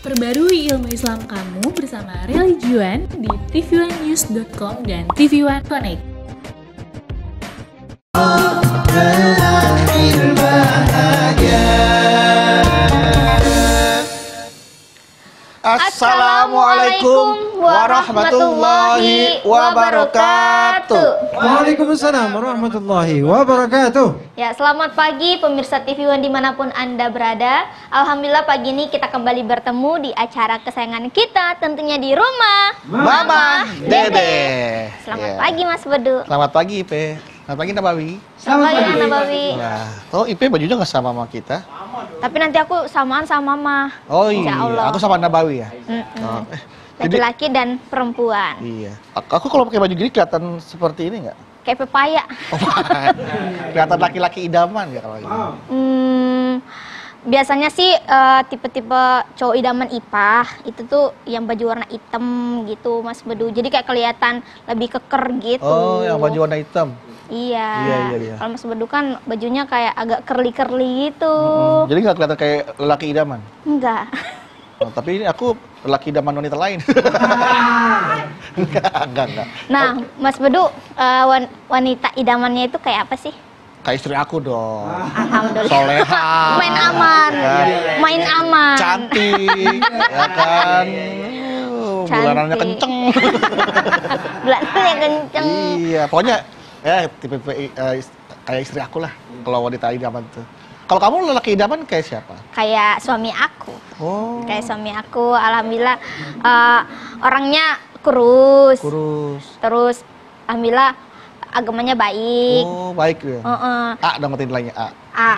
Perbarui ilmu Islam kamu bersama religiOne di tvonenews.com dan tvOne Connect. Assalamualaikum warahmatullahi wabarakatuh. Waalaikumsalam warahmatullahi wabarakatuh. Ya, selamat pagi pemirsa TV One dimanapun Anda berada. Alhamdulillah pagi ini kita kembali bertemu di acara kesayangan kita, tentunya di Rumah Mamah Dedeh. Selamat pagi Mas Bedu. Selamat pagi Ipe. Selamat pagi Nabawi. Selamat pagi Nabawi. Nah, oh Ipe bajunya nggak sama sama kita. Tapi nanti aku samaan sama Mama. Oh iya, aku sama Nabawi ya. Laki-laki dan perempuan. Iya. Aku kalau pakai baju gini kelihatan seperti ini nggak? Kayak pepaya. Oh, kelihatan laki-laki idaman nggak kalau ini? Biasanya sih tipe-tipe cowok idaman IPA itu tuh yang baju warna hitam gitu Mas Bedu. Jadi kayak kelihatan lebih keker gitu. Oh, yang baju warna hitam. Iya. Iya. Kalau Mas Bedu kan bajunya kayak agak curly-curly gitu. Jadi nggak kelihatan kayak lelaki idaman? Enggak. Oh, tapi ini aku lelaki idaman wanita lain. Enggak. Nah, Mas Bedu, wanita idamannya itu kayak apa sih? Kayak istri aku dong. Alhamdulillah. Soleha. Main aman. Main aman. Cantik. Ya kan. Bulanannya kenceng. Bulanannya kenceng. Iya, pokoknya tipe-tipe kayak istri aku lah. Kalau wanita idaman tuh. Kalau kamu lelaki idaman kayak siapa? Kayak suami aku. Oh. Kayak suami aku. Alhamdulillah orangnya kurus. Terus alhamdulillah agamanya baik. Oh, baik ya. A dong nilainya A. A.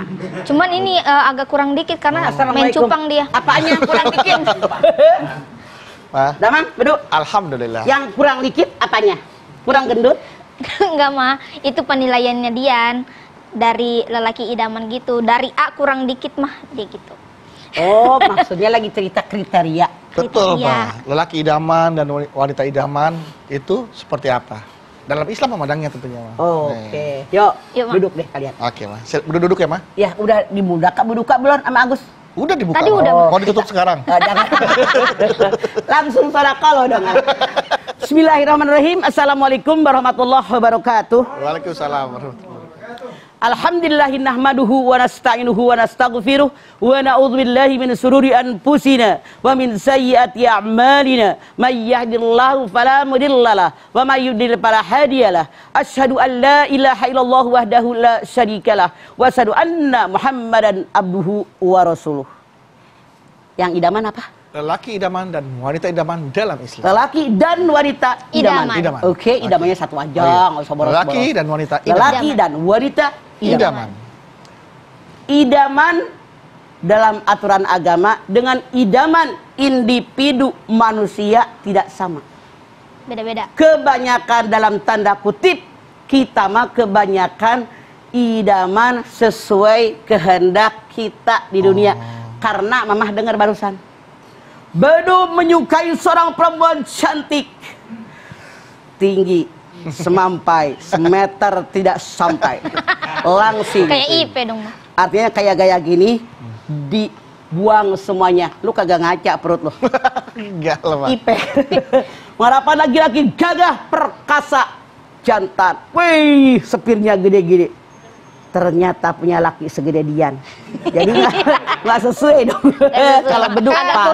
Cuman ini agak kurang dikit karena main cupang dia. Apanya kurang dikit? Pak. Damang, Bedu. Alhamdulillah. Yang kurang dikit apanya? Kurang gendut? Enggak, Ma. Itu penilaiannya Dian dari lelaki idaman gitu. Dari A kurang dikit mah dia gitu. Oh, maksudnya lagi cerita kriteria. Betul, Pak. Lelaki idaman dan wanita idaman itu seperti apa? Dalam Islam memandangnya tentunya, Ma. Oh, oke. Yuk, duduk deh kalian. Oke, Ma. Duduk ya, Ma? Ya, udah dibuka. Buka belum sama Agus? Udah dibuka. Tadi udah. Mau ditutup sekarang? Jangan. Langsung sodaqah loh dong. Bismillahirrahmanirrahim. Assalamualaikum warahmatullahi wabarakatuh. Waalaikumsalam warahmatullahi wabarakatuh. Alhamdulillahi nahmaduhu wa nasta'inuhu wa nastaghfiruh wa na'udzubillahi min sururi anfusina wa min sayyiati a'malina may yahdihillahu fala mudhillalah wa may yudlil fala hadiyalah asyhadu an la ilaha illallah wahdahu la syarikalah wa asyhadu anna muhammadan abduhu wa rasuluh. Yang idaman apa? Lelaki idaman dan wanita idaman dalam Islam. Lelaki dan wanita idaman. Oke, idamannya satu aja, enggak usah boros-boros. Lelaki dan wanita idaman. Lelaki dan wanita idaman. Idaman dalam aturan agama dengan idaman individu manusia tidak sama. Beda-beda. Kebanyakan dalam tanda kutip kita mah kebanyakan idaman sesuai kehendak kita di dunia. Karena Mamah dengar barusan Bedu menyukai seorang perempuan cantik. Tinggi semampai, semeter tidak sampai. Langsing. Kayak IP dong. Artinya kayak gaya gini dibuang semuanya. Lu kagak ngaca perut lu. IP. Harapan lagi-lagi gagah perkasa jantan. Wih, sepirnya gede-gede. Ternyata punya laki segede Dian. Jadi nggak sesuai dong. Kalau Bedu pas.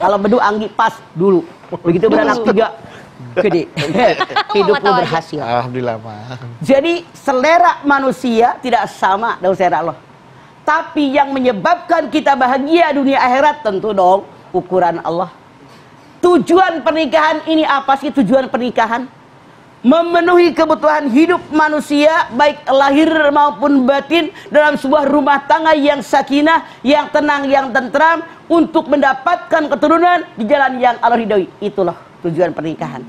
Kalau Bedu Anggi pas dulu. Begitu beranak tiga. Gede. Hidup lu berhasil. Alhamdulillah, Ma. Jadi selera manusia tidak sama dengan selera Allah. Tapi yang menyebabkan kita bahagia dunia akhirat tentu dong ukuran Allah. Tujuan pernikahan ini apa sih tujuan pernikahan? Memenuhi kebutuhan hidup manusia baik lahir maupun batin dalam sebuah rumah tangga yang sakinah, yang tenang, yang tentram untuk mendapatkan keturunan di jalan yang Allah ridhoi. Itulah tujuan pernikahan.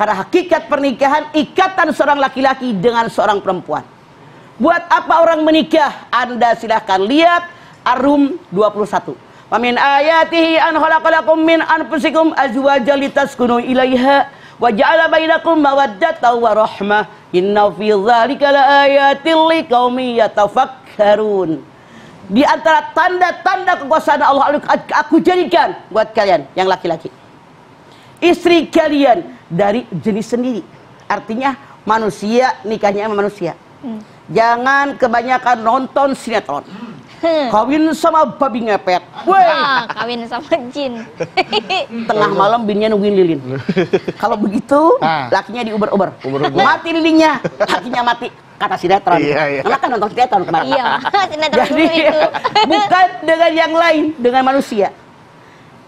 Karena hakikat pernikahan ikatan seorang laki-laki dengan seorang perempuan. Buat apa orang menikah? Anda silahkan lihat Ar-Rum 21. Wamin ayatihi an khalaqalakum min anfusikum azwajan litaskunu ilaiha wa ja'ala bainakum mawaddatan wa rahmah inna fi dzalika laayatil liqaumin yatafakkarun. Di antara tanda-tanda kekuasaan Allah aku jadikan buat kalian yang laki-laki istri kalian dari jenis sendiri. Artinya manusia, nikahnya sama manusia. Jangan kebanyakan nonton sinetron. Kawin sama babi ngepet. Kawin sama jin. Tengah malam binnya nungguin lilin. Kalau begitu lakinya diuber-uber. Mati lilinnya, lakinya mati. Kata sinetron, karena kan nonton sinetron kemarin. Jadi bukan dengan yang lain, dengan manusia.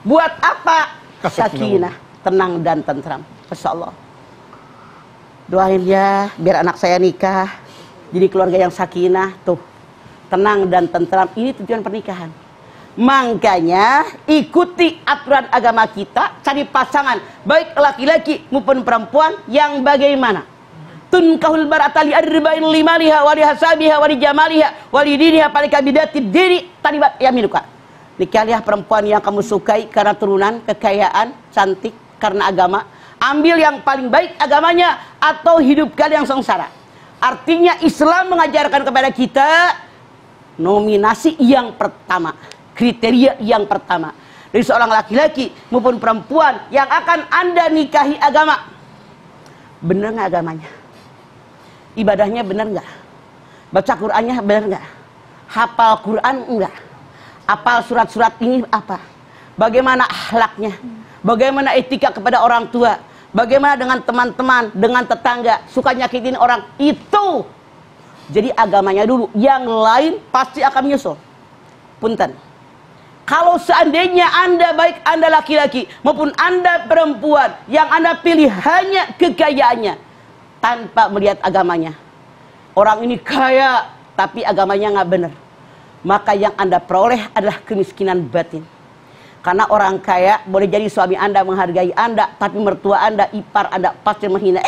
Buat apa? Sakinah, tenang dan tentram. Masya Allah. Doain ya, biar anak saya nikah, jadi keluarga yang sakinah, tuh, tenang dan tentram. Ini tujuan pernikahan. Makanya ikuti aturan agama kita, cari pasangan baik laki-laki maupun perempuan yang bagaimana. Tunkahul barata li arba'in limaliha wa li hasabiha wa li jamaliha wa li diniha palika bidati diri talibat yaminuka. Nikahlah perempuan yang kamu sukai karena turunan, kekayaan, cantik, karena agama. Ambil yang paling baik agamanya atau hidup kalian yang sengsara. Artinya Islam mengajarkan kepada kita nominasi yang pertama, kriteria yang pertama dari seorang laki-laki maupun perempuan yang akan Anda nikahi agama. Benar nggak agamanya? Ibadahnya benar nggak? Baca Qur'annya benar nggak? Hafal Qur'an enggak? Hafal surat-surat ini apa? Bagaimana akhlaknya? Bagaimana etika kepada orang tua? Bagaimana dengan teman-teman, dengan tetangga? Suka nyakitin orang itu. Jadi agamanya dulu, yang lain pasti akan menyusul. Punten. Kalau seandainya Anda baik Anda laki-laki maupun Anda perempuan, yang Anda pilih hanya kekayaannya tanpa melihat agamanya. Orang ini kaya tapi agamanya nggak benar, maka yang Anda peroleh adalah kemiskinan batin. Karena orang kaya boleh jadi suami Anda menghargai Anda, tapi mertua Anda, ipar Anda pasti menghina.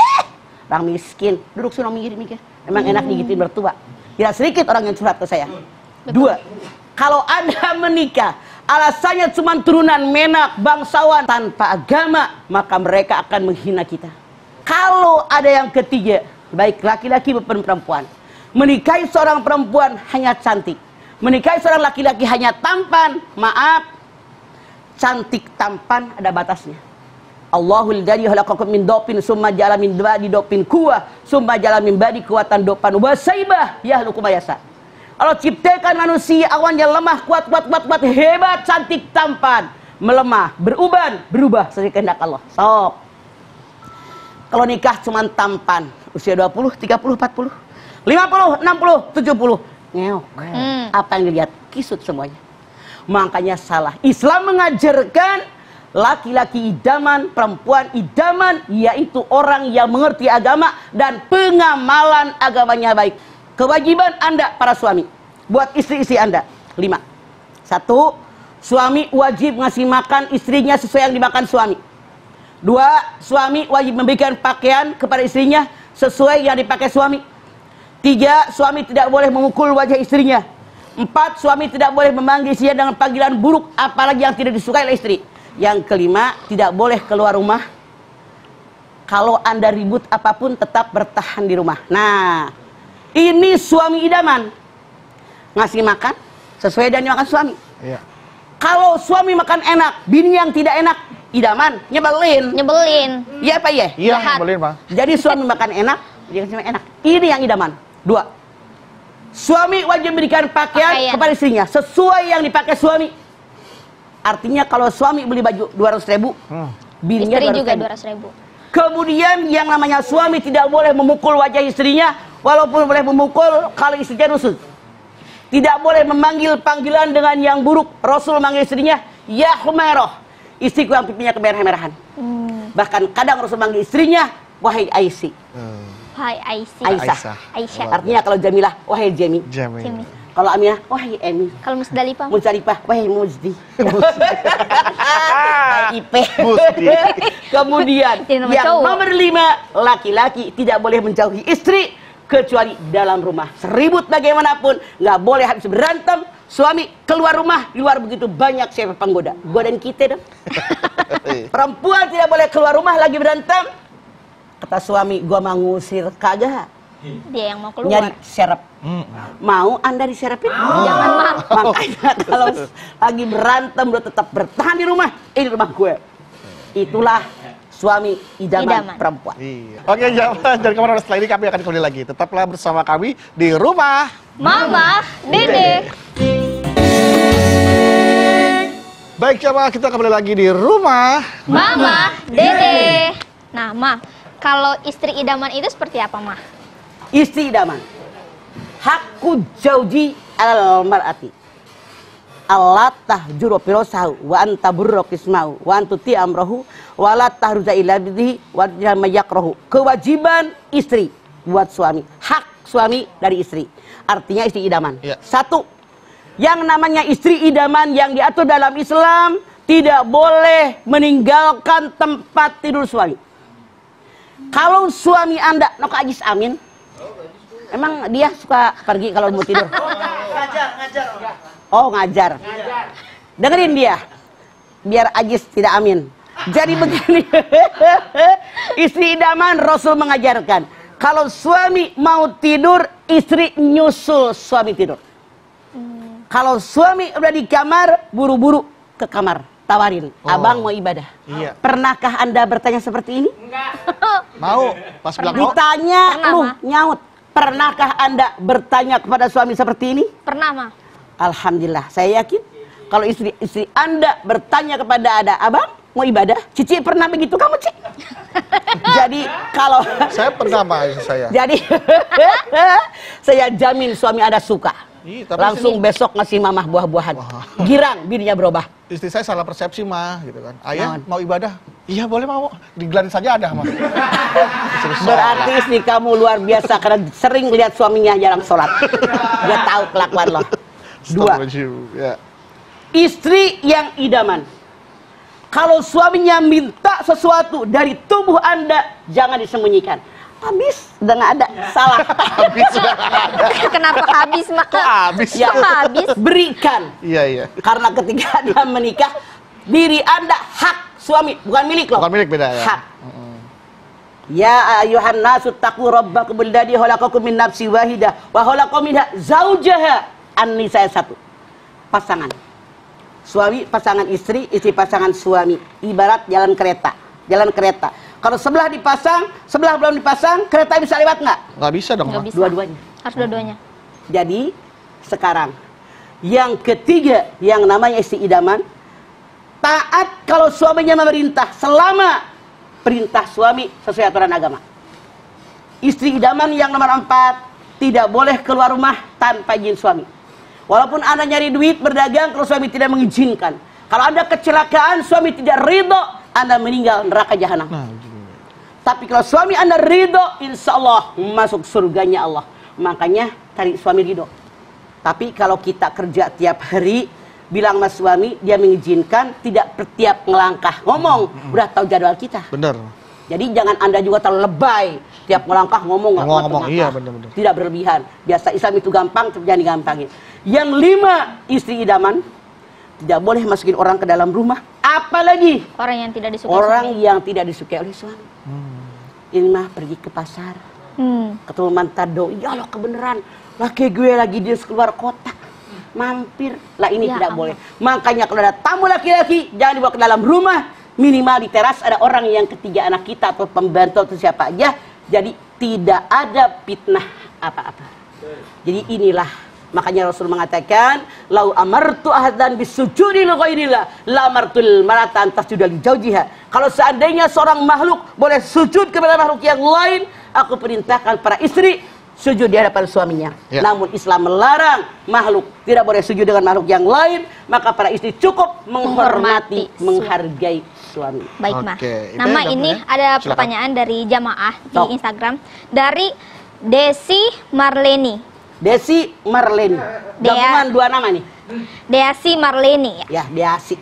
Orang miskin duduk suruh mikir-mikir. Memang enak digigitin mertua. Tidak sedikit orang yang curhat ke saya. Dua, kalau Anda menikah alasannya cuma turunan menak, bangsawan, tanpa agama, maka mereka akan menghina kita. Kalau ada yang ketiga, baik laki-laki maupun perempuan, menikahi seorang perempuan hanya cantik, menikahi seorang laki-laki hanya tampan. Maaf, cantik tampan ada batasnya. Allahul ladzi khalaqakum min dha'fin tsumma ja'ala min ba'di dha'fin quwwah tsumma ja'ala min ba'di quwwatan dha'fan wa shaibah yakhluqu ma yasha. Allah ciptakan manusia awalnya lemah, kuat, hebat, cantik, tampan, melemah, beruban, berubah sesuai kehendak Allah. Sok. Kalau nikah cuma tampan, usia 20, 30, 40, 50, 60, 70. Ngeok. Apa yang dilihat? Kisut semuanya. Makanya salah. Islam mengajarkan laki-laki idaman, perempuan idaman, yaitu orang yang mengerti agama dan pengamalan agamanya baik. Kewajiban Anda para suami, buat istri-istri Anda, 5. 1. Suami wajib ngasih makan istrinya sesuai yang dimakan suami. 2. Suami wajib memberikan pakaian kepada istrinya sesuai yang dipakai suami. 3. Suami tidak boleh memukul wajah istrinya. 4. Suami tidak boleh memanggil istrinya dengan panggilan buruk, apalagi yang tidak disukai oleh istri. Yang kelima, tidak boleh keluar rumah. Kalau Anda ribut apapun, tetap bertahan di rumah. Nah, ini suami idaman. Ngasih makan sesuai dengan makan suami. Iya. Kalau suami makan enak, bini yang tidak enak, idaman nyebelin. Iya apa ya? Iya nyebelin, Pak. Jadi suami makan enak, dia kasih enak. Ini yang idaman. 2. Suami wajib memberikan pakaian kepada istrinya sesuai yang dipakai suami. Artinya kalau suami beli baju 200.000, bininya juga 200.000. Kemudian yang namanya suami tidak boleh memukul wajah istrinya, walaupun boleh memukul kalau istrinya rusuh. Tidak boleh memanggil panggilan dengan yang buruk. Rasul manggil istrinya ya Humairah, istriku yang pipinya kemerah-merahan. Bahkan kadang Rasul manggil istrinya wahai Aisyah. Wahai Aisyah. Artinya kalau Jamilah wahai Jami. Kalau Aminah wahai Emi. Kalau Musdalifah wahai Musdi. Kemudian yang nomor 5, laki-laki tidak boleh menjauhi istri kecuali dalam rumah. Seribut bagaimanapun, nggak boleh habis berantem. Suami keluar rumah, di luar begitu banyak siapa penggoda. Godain kita dong. Perempuan tidak boleh keluar rumah lagi berantem. Kata suami, gua mengusir kagak. Dia yang mau keluar. Nyari serep. Mau Anda diserepin? Jangan, Mak. Makanya kalau lagi berantem lo tetap bertahan di rumah. Ini rumah gue. Itulah suami idaman perempuan. Iya. Oke, jangan kemana-mana, setelah ini kami akan kembali lagi. Tetaplah bersama kami di Rumah Mamah Dedeh. Baik, coba kita kembali lagi di Rumah Mamah Dedeh. Nah, Ma, kalau istri idaman itu seperti apa, Ma? Istri idaman, hakku jauji alal mar'ati. Allah tahjuro pirosahu wa antaburro kismahu wa antuti amrohu wa la tahruza ila bidihi wa jamayakrohu. Kewajiban istri buat suami, hak suami dari istri. Artinya istri idaman. Ya. Satu, yang namanya istri idaman yang diatur dalam Islam tidak boleh meninggalkan tempat tidur suami. Kalau suami Anda nok ajis amin, emang dia suka pergi kalau mau tidur? Ngajar. Oh, ngajar. Dengerin dia, biar ajis tidak amin. Jadi begini, istri idaman Rasul mengajarkan, kalau suami mau tidur, istri nyusul suami tidur. Kalau suami udah di kamar, buru-buru ke kamar, tawarin, abang mau ibadah. Iya. Pernahkah Anda bertanya seperti ini? Enggak. Mau, pas belakang. Ditanya, lu nyaut. Pernahkah Anda bertanya kepada suami seperti ini? Pernah, Ma. Alhamdulillah, saya yakin. Kalau istri Anda bertanya kepada abang, mau ibadah? Cici pernah begitu kamu, Cici? Jadi kalau... Saya pernah, Ma, saya. Jadi, saya jamin suami Anda suka. Ih, langsung besok ngasih mamah buah-buahan. Girang, bininya berubah. Istri saya salah persepsi, Ma, gitu kan. Ayah mau ibadah? Iya, boleh, mau. Digelarin saja ada, Ma. Berarti istri kamu luar biasa karena sering lihat suaminya jarang sholat. Dia tahu kelakuan lo. Dua, istri yang idaman, kalau suaminya minta sesuatu dari tubuh Anda, jangan disembunyikan. Habis udah nggak ada, salah. Habis udah nggak ada. Kenapa habis, Mak? Habis. Ya, habis. Berikan. Iya. Karena ketika Anda menikah, diri Anda hak suami, bukan milik lo. Bukan milik, beda ya. Hak. Ya ayuhan nasu taqu rabbakumul ladzi khalaqakum min nafsin wahidah wa khalaqa minha zaujaha. An-Nisa 1. Pasangan. Suami pasangan istri, istri pasangan suami. Ibarat jalan kereta. Kalau sebelah dipasang, sebelah belum dipasang, kereta bisa lewat nggak? Nggak bisa dong, Ma. Dua-duanya. Harus dua-duanya. Jadi, sekarang, yang ketiga, yang namanya istri idaman, taat kalau suaminya memerintah, selama perintah suami sesuai aturan agama. Istri idaman yang nomor 4, tidak boleh keluar rumah tanpa izin suami. Walaupun Anda nyari duit, berdagang, kalau suami tidak mengizinkan. Kalau Anda kecelakaan, suami tidak ridho, Anda meninggal neraka jahanam. Tapi kalau suami Anda ridho, insya Allah masuk surganya Allah. Makanya cari suami ridho. Tapi kalau kita kerja tiap hari, bilang sama suami, dia mengizinkan, tidak setiap ngelangkah ngomong, udah tahu jadwal kita. Benar. Jadi jangan Anda juga terlalu lebay, tiap ngelangkah ngomong nggak ngomong. Iya, benar. Tidak berlebihan. Biasa Islam itu gampang, jangan digampangin. Yang 5, istri idaman tidak boleh masukin orang ke dalam rumah, apalagi orang yang tidak disukai oleh suami. Ini mah pergi ke pasar, ketemu mantan doi, ya Allah kebenaran, laki gue lagi dia keluar kota, mampir lah, ini ya, tidak boleh. Makanya kalau ada tamu laki-laki, jangan dibawa ke dalam rumah, minimal di teras ada orang yang ketiga anak kita atau pembantu atau siapa aja, jadi tidak ada fitnah apa-apa. Jadi inilah. Makanya Rasul mengatakan, "Lau amartu ahadan bisujudi li ghairillah, la amartul marata an tasjuda li zaujiha." Kalau seandainya seorang makhluk boleh sujud kepada makhluk yang lain, aku perintahkan para istri sujud di hadapan suaminya. Ya. Namun Islam melarang makhluk tidak boleh sujud dengan makhluk yang lain, maka para istri cukup menghormati, menghargai suami. Baik, Ma. Nama ini ada pertanyaan dari jamaah di Instagram dari Desi Marleni. Gabungan dua nama nih. Desi Marleni ya? Ya, Desi.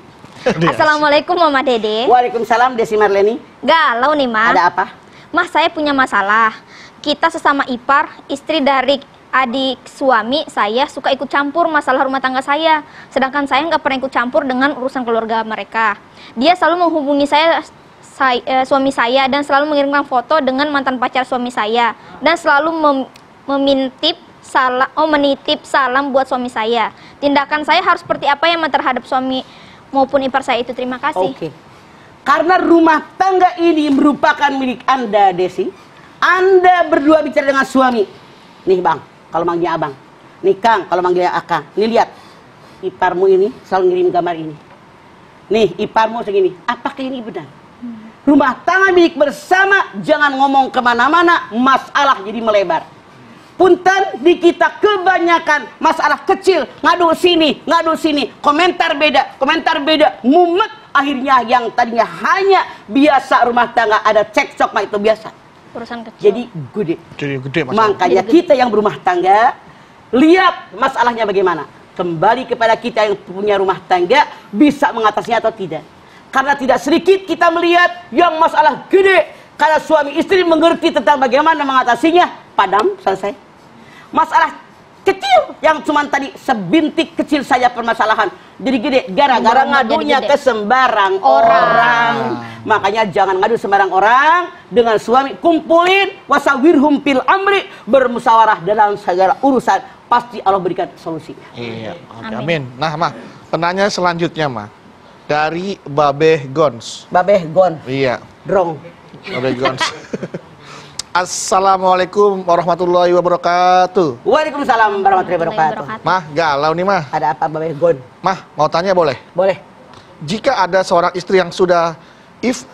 Assalamualaikum Mamah Dedeh. Waalaikumsalam Desi Marleni. Galau nih, Ma. Ada apa? Mah, saya punya masalah. Kita sesama ipar, istri dari adik suami saya suka ikut campur masalah rumah tangga saya. Sedangkan saya nggak pernah ikut campur dengan urusan keluarga mereka. Dia selalu menghubungi saya suami saya dan selalu mengirimkan foto dengan mantan pacar suami saya dan selalu menitip salam buat suami saya. Tindakan saya harus seperti apa yang terhadap suami maupun ipar saya itu? Terima kasih. Oke. Karena rumah tangga ini merupakan milik Anda, Desi. Anda berdua bicara dengan suami. Nih Bang, kalau manggilnya Abang. Nih Kang, kalau manggilnya Akang. Nih lihat, iparmu ini selalu ngirim gambar ini. Nih, iparmu segini. Apakah ini benar? Rumah tangga milik bersama, jangan ngomong kemana-mana, masalah jadi melebar. Punten, di kita kebanyakan masalah kecil, ngadu sini, komentar beda, mumet. Akhirnya yang tadinya hanya biasa rumah tangga, ada cekcok, mah itu biasa. Urusan kecil. Jadi gede. Jadi gede masalah. Makanya jadi kita yang berumah tangga, lihat masalahnya bagaimana. Kembali kepada kita yang punya rumah tangga, bisa mengatasinya atau tidak. Karena tidak sedikit kita melihat yang masalah gede, karena suami istri mengerti tentang bagaimana mengatasinya, padam, selesai. Masalah kecil yang cuman tadi sebintik kecil saja permasalahan, jadi gede, gara-gara ngadunya ke sembarang orang. Makanya jangan ngadu sembarang orang. Dengan suami, kumpulin wasawirhum fil amri, bermusyawarah dalam segala urusan, pasti Allah berikan solusinya. Iya, amin. Nah, Mah, penanya selanjutnya, Mah, dari Babeh Gons. Babeh Gon. Iya. Drong. Babeh Gons. Assalamualaikum warahmatullahi wabarakatuh. Waalaikumsalam warahmatullahi wabarakatuh. Mah, galau nih, Mah. Ada apa, Babeh Gon? Mah, mau tanya boleh? Boleh. Jika ada seorang istri yang sudah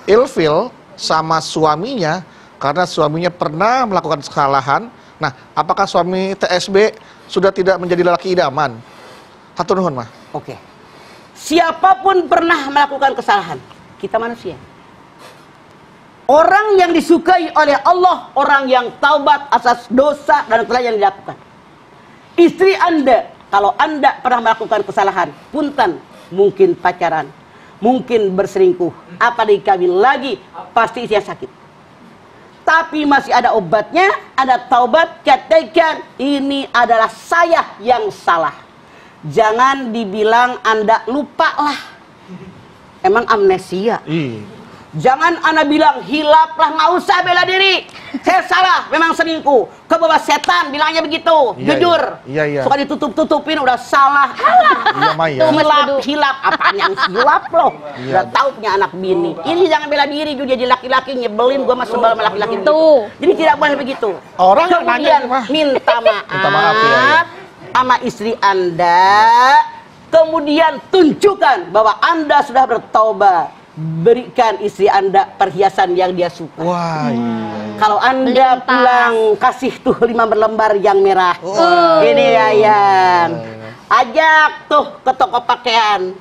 ilfil sama suaminya karena suaminya pernah melakukan kesalahan, nah, apakah suami TSB sudah tidak menjadi lelaki idaman? Hatur nuhun, Mah. Oke. Siapapun pernah melakukan kesalahan. Kita manusia. Orang yang disukai oleh Allah, orang yang taubat asas dosa dan telah yang dilakukan. Istri Anda, kalau Anda pernah melakukan kesalahan, punten, mungkin pacaran, mungkin berselingkuh, apalagi kawin lagi, pasti isinya sakit. Tapi masih ada obatnya, ada taubat, katakan, ini adalah saya yang salah. Jangan dibilang Anda lupa lah. Emang amnesia? Jangan Anda bilang hilap lah, nggak usah bela diri. Saya salah, memang selingkuh. Kebawa setan, bilangnya begitu. Jujur. Iya. Suka ditutup-tutupin, udah salah. Hilap, apaan yang hilap loh. Udah tahu punya anak bini. Ini jangan bela diri, jadi laki-laki nyebelin, gue masih sebel sama laki-laki itu. Jadi tidak boleh begitu. Orang kemudian minta maaf. Minta maaf ya. Sama istri Anda, kemudian tunjukkan bahwa Anda sudah bertaubat. Berikan istri Anda perhiasan yang dia suka. Wah, iya. Kalau Anda pulang, kasih tuh 5 berlembar yang merah. Ini ayam. Ajak tuh ke toko pakaian.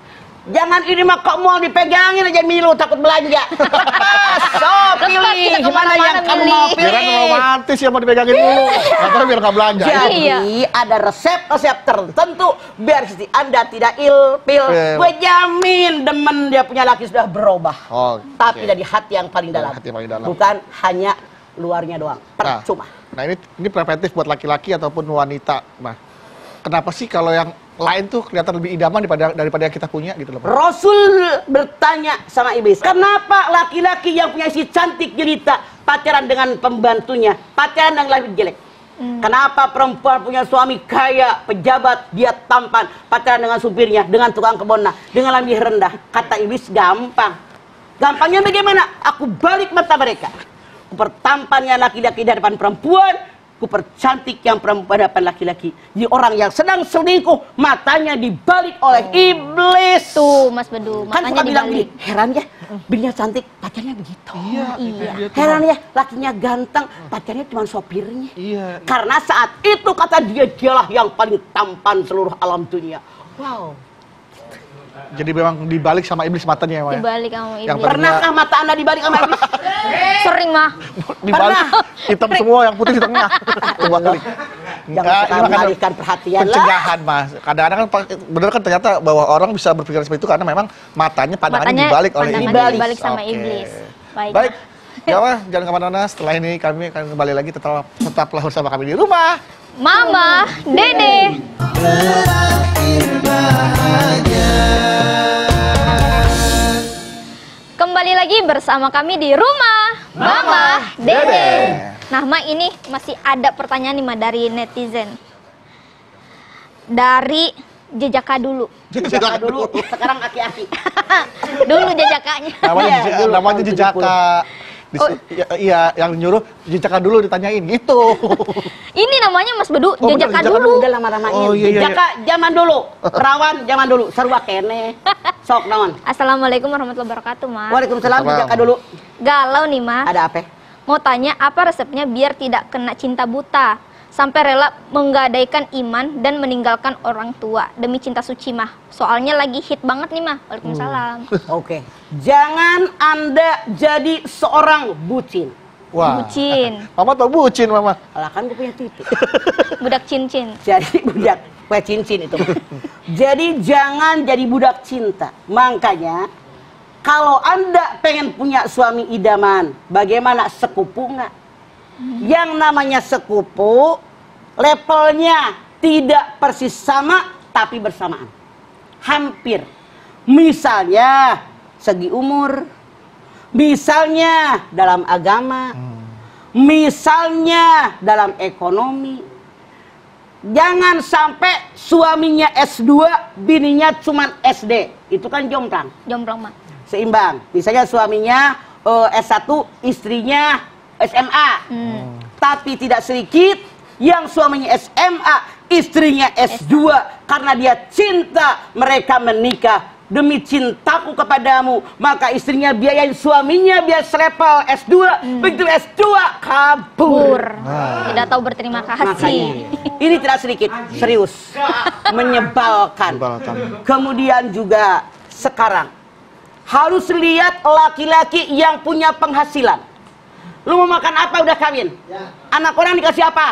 Jangan ini mah kok mau dipegangin aja, milu takut belanja. Lepas, pilih gimana yang kamu mau pilih. Biar romantis yang mau dipegangin dulu, karena biar kamu belanja. Jadi ada resep-resep tertentu biar istri Anda tidak ilfil. Gue jamin demen dia punya laki sudah berubah. Tapi dari hati yang paling dalam, bukan hanya luarnya doang. Percuma. Nah ini preventif buat laki-laki ataupun wanita, Mah. Kenapa sih kalau yang lain tuh kelihatan lebih idaman daripada yang kita punya gitu loh. Rasul bertanya sama iblis, kenapa laki-laki yang punya si cantik jelita pacaran dengan pembantunya, pacaran dengan laki jelek? Kenapa perempuan punya suami kaya, pejabat, dia tampan, pacaran dengan supirnya, dengan tukang kebunnya, dengan lebih rendah? Kata iblis gampang. Gampangnya bagaimana? Aku balik mata mereka. Pertampannya laki-laki depan perempuan, ku percantik yang perempuan hadapan laki-laki. Jadi orang yang sedang selingkuh, matanya dibalik oleh iblis. Tuh Mas Bedu, kan suka bilang gini, heran ya, bininya cantik, pacarnya begitu. Iya. Heran ya, lakinya ganteng, pacarnya cuma sopirnya. Iya. Karena saat itu kata dia, dialah yang paling tampan seluruh alam dunia. Wow. Jadi memang dibalik sama iblis matanya ya, Maya? Dibalik sama iblis. Pernahkah mata Anda dibalik sama iblis? Sering, Mah. Dibalik, hitam semua, yang putih di tengah. Coba kali. Jangan mengalihkan perhatian lah. Pencegahan, Mas. Kadang-kadang kan bener kan ternyata bahwa orang bisa berpikiran seperti itu karena memang matanya, pandangannya dibalik oleh iblis. Matanya dibalik sama iblis. Baik. Ya, Mah, jangan kemana-mana. Setelah ini kami akan kembali lagi. Tetaplah bersama kami di Rumah Mamah Dedeh. Kembali lagi lagi bersama kami di Rumah Mamah Dedeh. Nah, Ma, ini masih ada pertanyaan nih, Ma, dari netizen. Dari Jejaka Dulu. Jejaka Dulu, sekarang aki-aki. Dulu jejakanya. Namanya Jejaka. Oh. Iya, yang nyuruh jejaka dulu ditanyain gitu. Ini namanya Mas Bedu, oh, jejaka dulu. Udah lama-lamain. Oh, iya, iya. Jejaka zaman dulu, perawan zaman dulu, serba kene. Sok naon. Assalamualaikum warahmatullahi wabarakatuh, Mas. Waalaikumsalam. Jejaka dulu. Galau nih, Mas. Ada apa? Mau tanya apa resepnya biar tidak kena cinta buta sampai rela menggadaikan iman dan meninggalkan orang tua demi cinta suci, Mah. Soalnya lagi hit banget nih, Mah. Waalaikumsalam. Oke. Jangan Anda jadi seorang bucin. Wah. Bucin. Mama tau bucin, Mama. Lah kan gue punya titik. Budak cincin. Jadi budak cincin itu. Jadi jangan jadi budak cinta. Makanya kalau Anda pengen punya suami idaman, bagaimana sekupu nggak? Yang namanya sekupu levelnya tidak persis sama tapi bersamaan, hampir. Misalnya segi umur, misalnya dalam agama, misalnya dalam ekonomi. Jangan sampai suaminya S2, bininya cuman SD. Itu kan jomplang. Jomplang, Mak. Seimbang. Misalnya suaminya S1, istrinya SMA, tapi tidak sedikit yang suaminya SMA, istrinya S2, karena dia cinta. Mereka menikah demi cintaku kepadamu, maka istrinya biayain suaminya biar serepal S2, begitu S2 kabur. Tidak tahu berterima kasih. Makanya, ini tidak sedikit, serius, menyebalkan. Kemudian juga sekarang harus lihat laki-laki yang punya penghasilan. Lu mau makan apa udah kawin? Ya. Anak orang dikasih apa?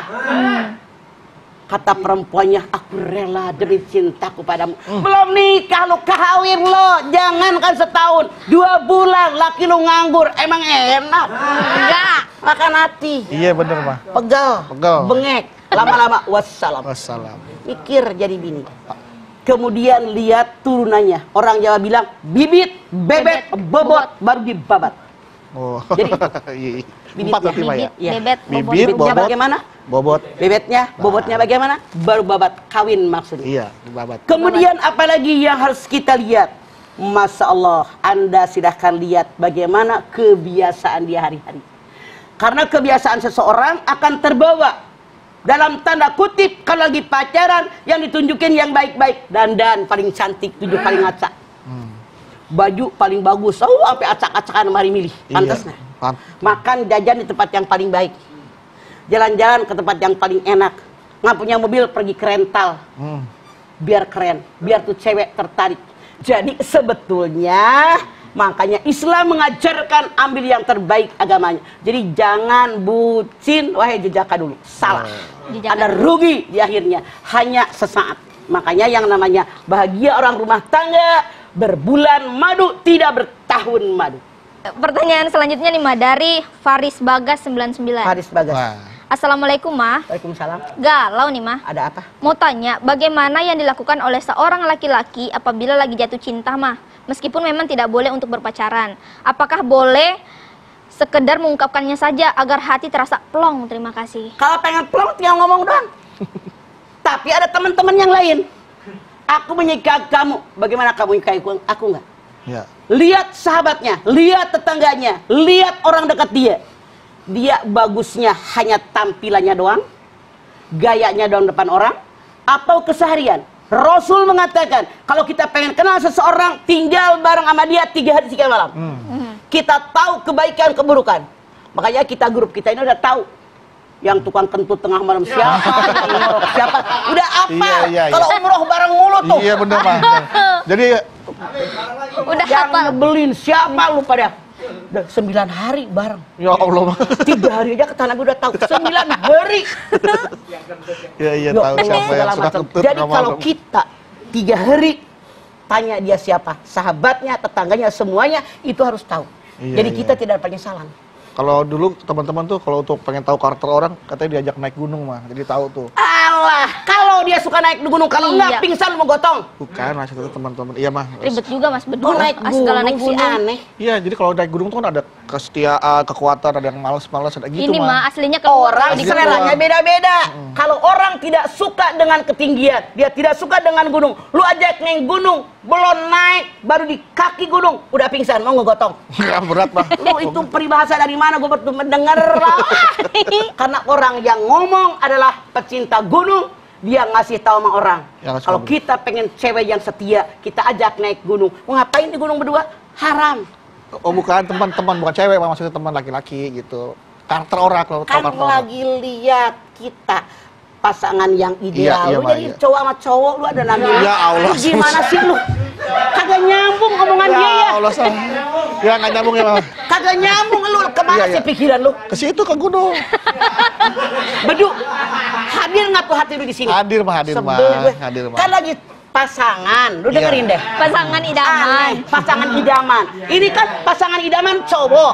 Kata perempuannya, aku rela demi cintaku padamu. Belum nikah lu kawin lo, jangankan setahun, 2 bulan laki lu nganggur, emang enak? Enggak, makan hati. Iya bener, Mah. Pegel, bengek, lama-lama wassalam. Pikir jadi bini. Kemudian lihat turunannya. Orang Jawa bilang bibit, bebet, bobot, baru dibabat. Oh. Jadi bibit, bibit, bobot, bagaimana? Bobot. Bebetnya, bobotnya bagaimana? Baru babat, kawin maksudnya. Iya, babat. Kemudian apalagi yang harus kita lihat? Masya Allah, Anda silahkan lihat bagaimana kebiasaan dia hari-hari. Karena kebiasaan seseorang akan terbawa. Dalam tanda kutip, kalau lagi pacaran, yang ditunjukin yang baik-baik. Dandan paling cantik, tujuh paling acak. Baju paling bagus, sampai acak-acakan mari milih, pantasnya. Makan jajan di tempat yang paling baik, jalan-jalan ke tempat yang paling enak, nggak punya mobil pergi ke rental, biar keren, biar tuh cewek tertarik. Jadi sebetulnya makanya Islam mengajarkan ambil yang terbaik agamanya. Jadi jangan bucin, wahai jejaka dulu, salah, Anda rugi di akhirnya, hanya sesaat. Makanya yang namanya bahagia orang rumah tangga, berbulan madu tidak bertahun madu. Pertanyaan selanjutnya nih, Ma, dari Faris Bagas 99. Faris Bagas. Assalamualaikum, Ma. Waalaikumsalam. Galau nih, Ma. Ada apa? Mau tanya bagaimana yang dilakukan oleh seorang laki-laki apabila lagi jatuh cinta, Ma. Meskipun memang tidak boleh untuk berpacaran, apakah boleh sekedar mengungkapkannya saja agar hati terasa plong? Terima kasih. Kalau pengen plong tinggal ngomong doang. Tapi ada teman-teman yang lain. Aku menyikapi kamu, bagaimana kamu menyikapi aku enggak? Ya. Lihat sahabatnya, lihat tetangganya, lihat orang dekat dia. Dia bagusnya hanya tampilannya doang, gayanya doang depan orang, atau keseharian. Rasul mengatakan, kalau kita pengen kenal seseorang, tinggal bareng sama dia 3 hari 3 malam. Kita tahu kebaikan keburukan. Makanya kita grup kita ini udah tahu. Yang tukang kentut tengah malam siapa, siapa, udah apa? Kalau umroh bareng mulu tuh. Iya bener, Pak. Jadi udah apa? Ngebelin siapa lu pada? 9 hari bareng. Ya Allah. 3 hari aja ke tanah gue udah tahu. 9 hari. Iya tahu siapa yang suka kentut. Jadi kalau kita 3 hari tanya dia siapa, sahabatnya, tetangganya, semuanya itu harus tahu. Jadi kita tidak ada penyesalan. Kalau dulu teman-teman tuh kalau untuk pengen tahu karakter orang katanya diajak naik gunung, Mah. Jadi tahu tuh. Allah, kalau dia suka naik gunung, kalau enggak pingsan mau gotong. Bukan, maksud itu teman-teman. Iya mah. Ribet juga Mas Bedu naik gunung. Aneh. Iya, jadi kalau naik gunung tuh kan ada kesetiaan, kekuatan, ada yang malas-malas, ada gitu. Ini mah aslinya orang seleranya beda-beda. Kalau orang tidak suka dengan ketinggian, dia tidak suka dengan gunung. Lu ajak naik gunung, belum naik, baru di kaki gunung udah pingsan mau ngegotong. Berat mah. Lu itu peribahasa dari mana? Gue baru mendengar. Karena orang yang ngomong adalah pecinta gunung, dia ngasih tahu sama orang. Ya, kalau kita pengen cewek yang setia, kita ajak naik gunung. Mau ngapain di gunung berdua? Haram. Oh bukan, teman-teman, bukan cewek, maksudnya teman laki-laki gitu. Karakter orang kalau kan lagi lihat kita pasangan yang ideal. Iya, lu jadi cowok sama cowok lu ada namanya. Ya Allah. Lu gimana sih lu? Kagak nyambung omongan dia ya. Allah, ya nggak nyambung ya. Kagak nyambung lu. Kemana sih pikiran lu? Ke situ ke gunung. Bedu, hadir nggak tuh hati lu di sini? Hadir mah, hadir mah. Hadir mah. Kan lagi pasangan, lu dengerin deh. Pasangan idaman. Aneh, pasangan idaman. Ini kan pasangan idaman cowok.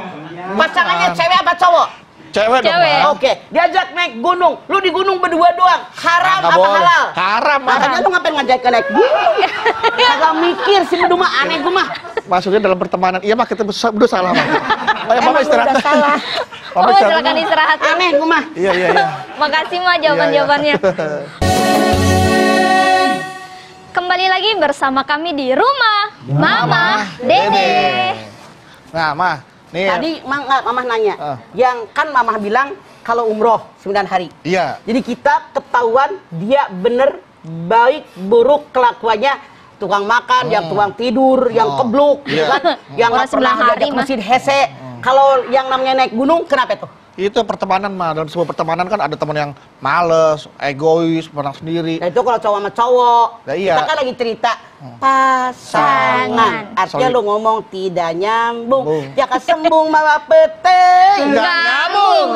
Pasangannya cewek apa cowok? Cewek dong. Oke, diajak naik gunung. Lu di gunung berdua doang. Haram apa halal? Haram. Makanya lu ngapain ngajak naik gunung? Kagak mikir sih lu mah, aneh gua mah. Maksudnya dalam pertemanan, iya mah kita berdua salah mah. Mama istirahat. Oh, silakan istirahat. Aneh gua mah. Iya. Makasih mah jawaban-jawabannya. Kembali lagi bersama kami di Rumah Mamah Dedeh. Nah, Mah. Nih. Tadi Mamah nanya, yang kan Mamah bilang kalau umroh 9 hari. Iya. Jadi kita ketahuan dia bener baik buruk kelakuannya, tukang makan, yang tukang tidur, yang kebluk, yang nggak pernah ngajak masjid hese. Kalau yang namanya naik gunung, kenapa tuh? Itu pertemanan mah, dalam sebuah pertemanan kan ada teman yang males, egois, menang sendiri. Nah itu kalau cowok sama cowok, kita kan lagi cerita pasangan. Artinya lu ngomong tidak nyambung, jaka sembung malah pete, nggak nyambung.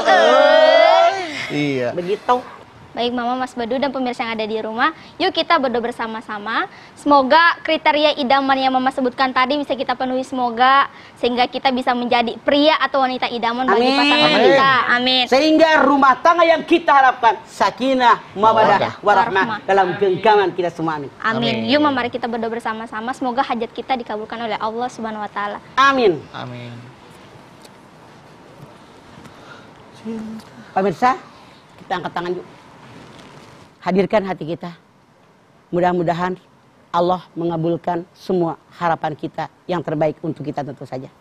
Iya. Begitu. Baik Mama, Mas Bedu dan pemirsa yang ada di rumah, yuk kita berdoa bersama-sama. Semoga kriteria idaman yang Mama sebutkan tadi bisa kita penuhi, semoga sehingga kita bisa menjadi pria atau wanita idaman bagi pasangan kita. Amin. Sehingga rumah tangga yang kita harapkan sakinah, mawaddah, warahmah dalam genggaman kita semua. Amin. Amin. Yuk Mama, mari kita berdoa bersama-sama. Semoga hajat kita dikabulkan oleh Allah Subhanahu wa taala. Amin. Amin. Pemirsa, kita angkat tangan yuk. Hadirkan hati kita, mudah-mudahan Allah mengabulkan semua harapan kita yang terbaik untuk kita tentu saja.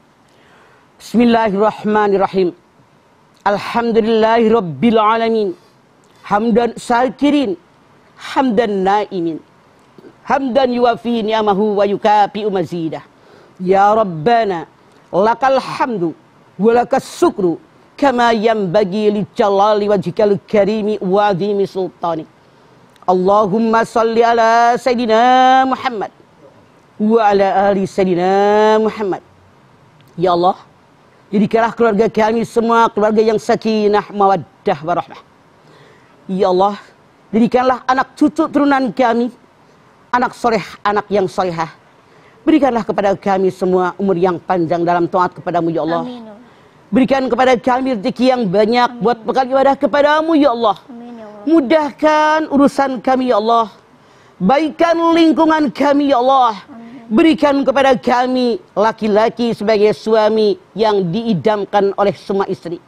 Bismillahirrahmanirrahim. Alhamdulillahirrabbilalamin. Hamdan sakirin, hamdan naimin, hamdan yuafi ni'amahu wa yukapi umazidah. Ya Rabbana, lakal hamdu, walakas sukru, kama yambagi li jalali wajikal karimi wa adhimi sultanik. Allahumma salli ala Sayyidina Muhammad wa ala ali Sayyidina Muhammad. Ya Allah, jadikanlah keluarga kami semua keluarga yang sakinah, mawaddah, warahmah. Ya Allah, jadikanlah anak cucu turunan kami anak soleh, anak yang solehah. Berikanlah kepada kami semua umur yang panjang dalam taat kepadamu ya Allah. Amin. Berikan kepada kami rezeki yang banyak. Amin. Buat bekal ibadah kepadamu ya Allah. Amin. Mudahkan urusan kami ya Allah. Baikkan lingkungan kami ya Allah. Berikan kepada kami laki-laki sebagai suami yang diidamkan oleh semua istri.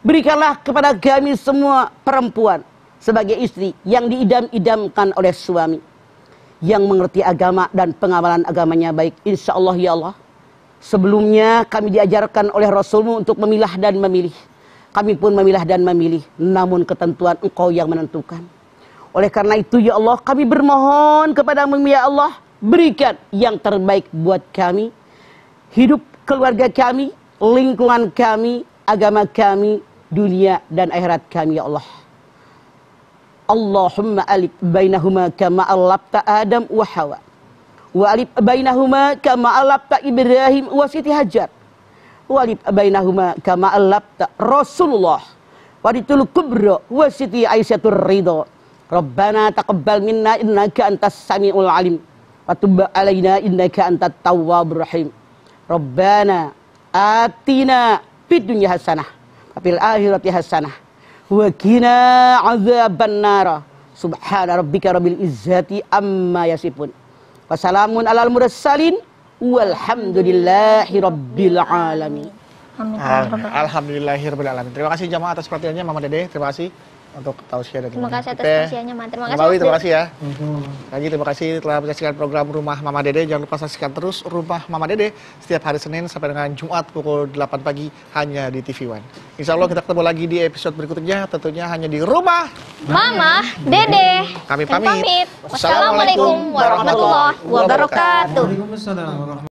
Berikanlah kepada kami semua perempuan sebagai istri yang diidam-idamkan oleh suami, yang mengerti agama dan pengamalan agamanya baik. Insya Allah ya Allah. Sebelumnya kami diajarkan oleh Rasulmu untuk memilah dan memilih. Kami pun memilah dan memilih, namun ketentuan Engkau yang menentukan. Oleh karena itu ya Allah, kami bermohon kepada-Mu ya Allah, berikan yang terbaik buat kami, hidup keluarga kami, lingkungan kami, agama kami, dunia dan akhirat kami ya Allah. Allahumma alif bainahuma kama alafta Adam wa Hawa, wa alif bainahuma kama alafta Ibrahim wa Siti Hajar. Walib bainahuma kama alabta Rasulullah waritul kubra wa siti Aisyatu ridha. Rabbana taqabbal minna innaka antas samiul alim wa tub alaina innaka antat tawwabur rahim. Rabbana atina fid dunya hasanah wa fil akhirati hasanah wa qina azaban nar. Subhana rabbika rabbil izzati amma yasifun. Wassalamun alal mursalin walhamdulillahi rabbil alamin. Alhamdulillahirabbil alamin. Terima kasih jamaah atas perhatiannya Mamah Dedeh. Terima kasih untuk tausiah dan terima kasih atas tausiahnya, Ma. Terima kasih. Terima kasih ya. Lagi terima kasih telah menyaksikan program Rumah Mamah Dedeh. Jangan lupa saksikan terus Rumah Mamah Dedeh setiap hari Senin sampai dengan Jumat pukul 8 pagi hanya di TV One. Insya Allah kita ketemu lagi di episode berikutnya, tentunya hanya di Rumah Mamah Dedeh. Kami pamit. Wassalamualaikum warahmatullahi wabarakatuh.